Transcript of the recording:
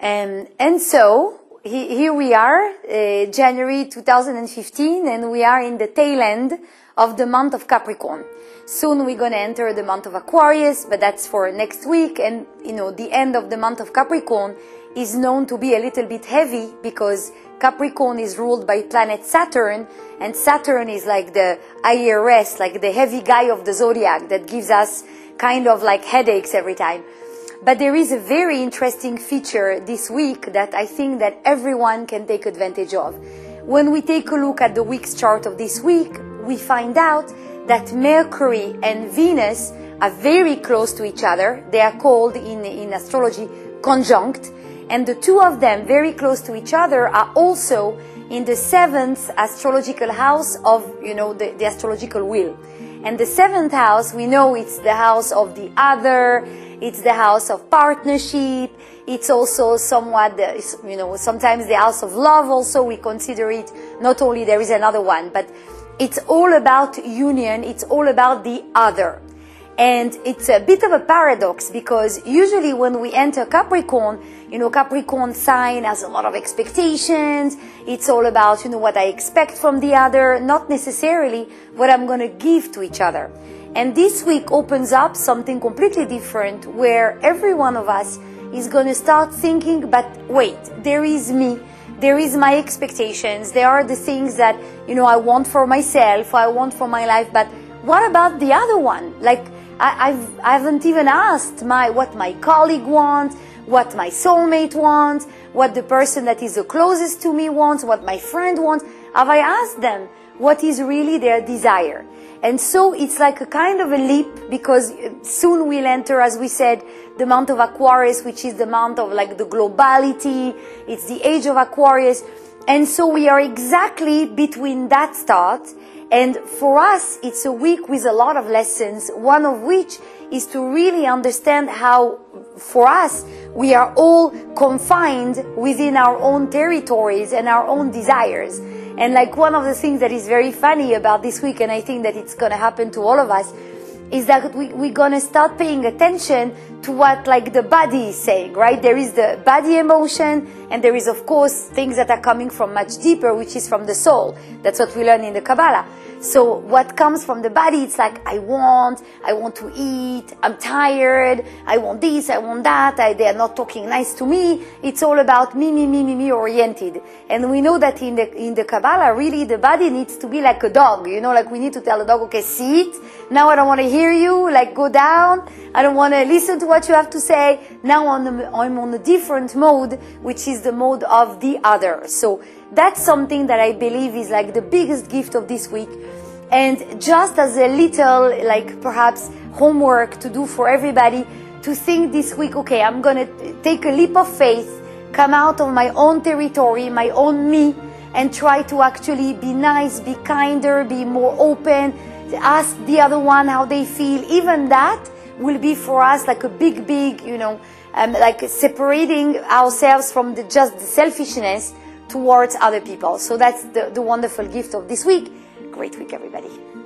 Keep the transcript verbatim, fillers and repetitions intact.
Um, and so he, here we are, uh, January two thousand fifteen, and we are in the tail end of the month of Capricorn. Soon we're going to enter the month of Aquarius, but that's for next week. And, you know, the end of the month of Capricorn is known to be a little bit heavy because Capricorn is ruled by planet Saturn, and Saturn is like the I R S, like the heavy guy of the Zodiac that gives us kind of like headaches every time. But there is a very interesting feature this week that I think that everyone can take advantage of. When we take a look at the week's chart of this week, we find out that Mercury and Venus are very close to each other. They are called in, in astrology conjunct, and the two of them very close to each other are also in the seventh astrological house of, you know, the, the astrological wheel. And the seventh house, we know it's the house of the other, it's the house of partnership, it's also somewhat, the, you know, sometimes the house of love also, we consider it, not only there is another one, but it's all about union, it's all about the other. And it's a bit of a paradox because usually when we enter Capricorn, you know, Capricorn sign has a lot of expectations. It's all about, you know, what I expect from the other, not necessarily what I'm going to give to each other. And this week opens up something completely different where every one of us is going to start thinking, but wait, there is me. There is my expectations. There are the things that, you know, I want for myself, I want for my life, but what about the other one? Like, I, I've, I haven't even asked my what my colleague wants, what my soulmate wants, what the person that is the closest to me wants, what my friend wants. Have I asked them what is really their desire? And so it's like a kind of a leap because soon we'll enter, as we said, the month of Aquarius, which is the month of like the globality. It's the age of Aquarius. And so we are exactly between that start. And for us, it's a week with a lot of lessons, one of which is to really understand how, for us, we are all confined within our own territories and our own desires. And like one of the things that is very funny about this week, and I think that it's going to happen to all of us, is that we, we're going to start paying attention to what like the body is saying, right? There is the body emotion, and there is, of course, things that are coming from much deeper, which is from the soul. That's what we learn in the Kabbalah. So what comes from the body, it's like, I want, I want to eat, I'm tired, I want this, I want that, I, they are not talking nice to me. It's all about me, me, me, me, me oriented. And we know that in the, in the Kabbalah, really the body needs to be like a dog, you know, like we need to tell the dog, okay, sit, now I don't want to hear you, like go down, I don't want to listen to what you have to say. Now on the, I'm on a different mode, which is the mode of the other. So that's something that I believe is like the biggest gift of this week. And just as a little, like perhaps homework to do for everybody, to think this week, okay, I'm going to take a leap of faith, come out of my own territory, my own me, and try to actually be nice, be kinder, be more open, ask the other one how they feel. Even that will be for us like a big, big, you know, um, like separating ourselves from the, just the selfishness towards other people. So that's the, the wonderful gift of this week. Great week, everybody.